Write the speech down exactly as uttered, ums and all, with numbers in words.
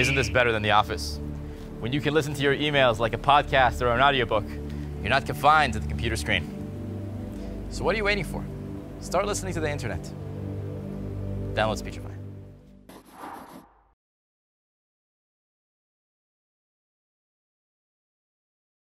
Isn't this better than The Office? When you can listen to your emails like a podcast or an audiobook, you're not confined to the computer screen. So what are you waiting for? Start listening to the internet. Download Speechify.